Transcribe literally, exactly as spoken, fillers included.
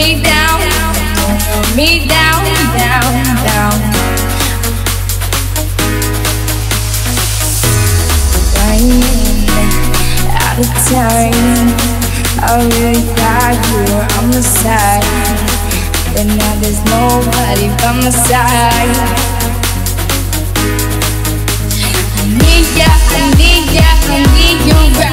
me down, pull me down, down, down. Running out of time, I really got you on my side, but now there's nobody by my side. I need ya, I need ya, I need you right.